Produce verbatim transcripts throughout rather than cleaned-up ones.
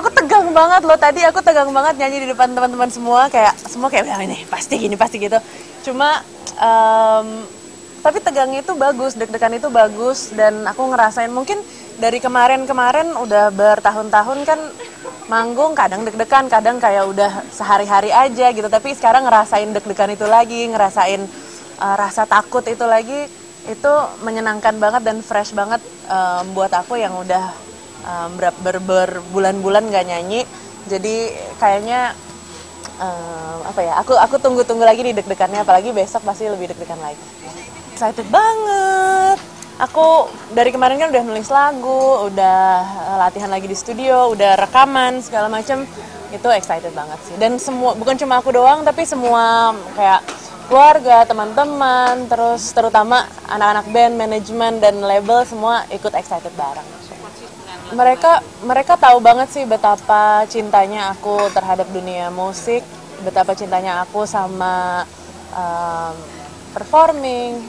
Aku tegang banget loh, tadi aku tegang banget nyanyi di depan teman-teman semua. Kayak semua kayak bilang ini pasti gini, pasti gitu. Cuma, um, tapi tegangnya itu bagus, deg-degan itu bagus. Dan aku ngerasain mungkin dari kemarin-kemarin udah bertahun-tahun kan manggung, kadang deg-degan, kadang kayak udah sehari-hari aja gitu. Tapi sekarang ngerasain deg-degan itu lagi, ngerasain uh, rasa takut itu lagi. Itu menyenangkan banget dan fresh banget um, buat aku yang udah Um, berbulan-bulan nggak nyanyi, jadi kayaknya um, apa ya? Aku aku tunggu-tunggu lagi nih deg-degannya, apalagi besok pasti lebih deg-degan lagi. Excited banget. Aku dari kemarin kan udah nulis lagu, udah latihan lagi di studio, udah rekaman segala macem. Itu excited banget sih. Dan semua bukan cuma aku doang, tapi semua kayak keluarga, teman-teman, terus terutama anak-anak band, manajemen dan label semua ikut excited bareng. Mereka mereka tahu banget sih betapa cintanya aku terhadap dunia musik, betapa cintanya aku sama um, performing,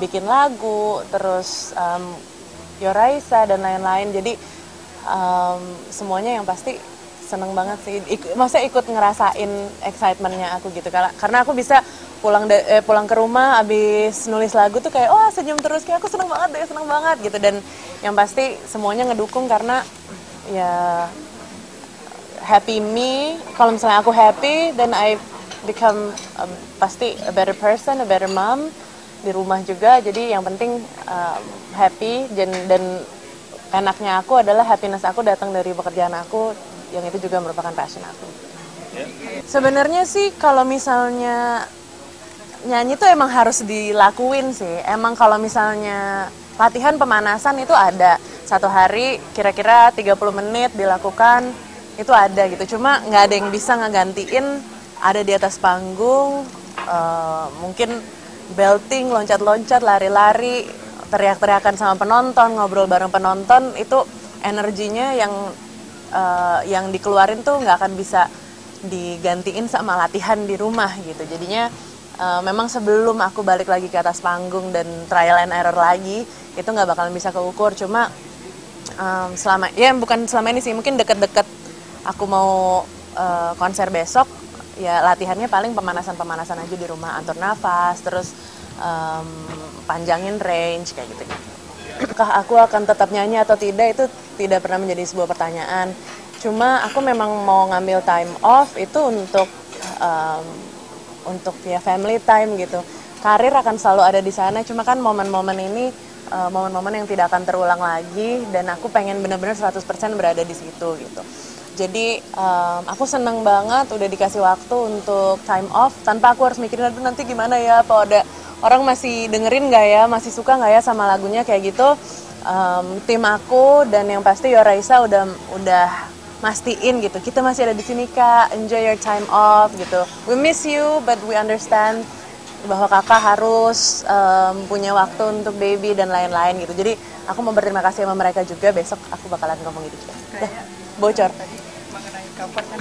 bikin lagu, terus um, Raisa dan lain-lain. Jadi um, semuanya yang pasti seneng banget sih. Ik, maksudnya ikut ngerasain excitementnya aku gitu. Karena karena aku bisa pulang de, eh, pulang ke rumah abis nulis lagu tuh kayak wah, oh, senyum terus, kayak aku seneng banget deh, seneng banget gitu. Dan yang pasti semuanya ngedukung karena ya happy me. Kalau misalnya aku happy, then I become um, pasti a better person, a better mom di rumah juga. Jadi yang penting um, happy dan dan enaknya aku adalah happiness aku datang dari pekerjaan aku, yang itu juga merupakan passion aku. Sebenarnya sih kalau misalnya nyanyi itu emang harus dilakuin sih. Emang kalau misalnya latihan pemanasan itu ada satu hari kira-kira tiga puluh menit dilakukan, itu ada gitu. Cuma nggak ada yang bisa ngegantiin ada di atas panggung, uh, mungkin belting, loncat-loncat, lari-lari, teriak-teriakan sama penonton, ngobrol bareng penonton. Itu energinya yang Uh, yang dikeluarin tuh nggak akan bisa digantiin sama latihan di rumah gitu. Jadinya uh, memang sebelum aku balik lagi ke atas panggung dan trial and error lagi, itu nggak bakalan bisa keukur. Cuma um, selama ya bukan selama ini sih, mungkin deket-deket aku mau uh, konser besok, ya latihannya paling pemanasan-pemanasan aja di rumah, atur nafas, terus um, panjangin range kayak gitu. Apakah aku akan tetap nyanyi atau tidak, itu tidak pernah menjadi sebuah pertanyaan. Cuma aku memang mau ngambil time off itu untuk um, untuk ya family time gitu. Karir akan selalu ada di sana. Cuma kan momen-momen ini momen-momen uh, yang tidak akan terulang lagi, dan aku pengen benar-benar seratus persen berada di situ gitu. Jadi um, aku seneng banget udah dikasih waktu untuk time off tanpa aku harus mikirin aduh nanti gimana ya, apa ada orang masih dengerin gak ya, masih suka gak ya sama lagunya kayak gitu. Um, tim aku dan yang pasti Raisa udah udah mastiin gitu. Kita masih ada di sini kak, enjoy your time off gitu. We miss you but we understand bahwa kakak harus um, punya waktu untuk baby dan lain-lain gitu. Jadi aku mau berterima kasih sama mereka juga. Besok aku bakalan ngomong gitu. Dah, bocor.